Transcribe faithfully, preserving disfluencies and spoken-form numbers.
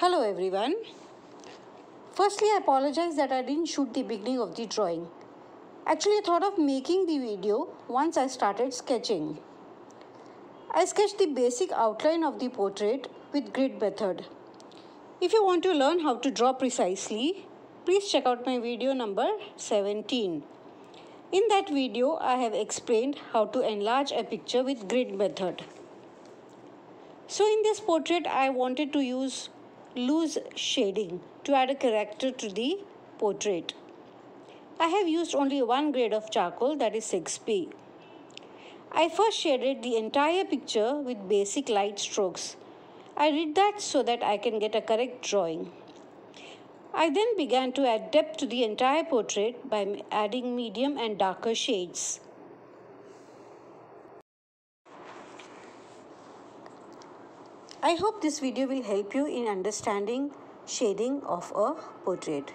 Hello everyone. Firstly, I apologize that I didn't shoot the beginning of the drawing. Actually, I thought of making the video once I started sketching. I sketched the basic outline of the portrait with grid method. If you want to learn how to draw precisely, please check out my video number seventeen. In that video, I have explained how to enlarge a picture with grid method. So in this portrait, I wanted to use loose shading to add a character to the portrait. I have used only one grade of charcoal, that is six B. I first shaded the entire picture with basic light strokes. I did that so that I can get a correct drawing. I then began to add depth to the entire portrait by adding medium and darker shades. I hope this video will help you in understanding shading of a portrait.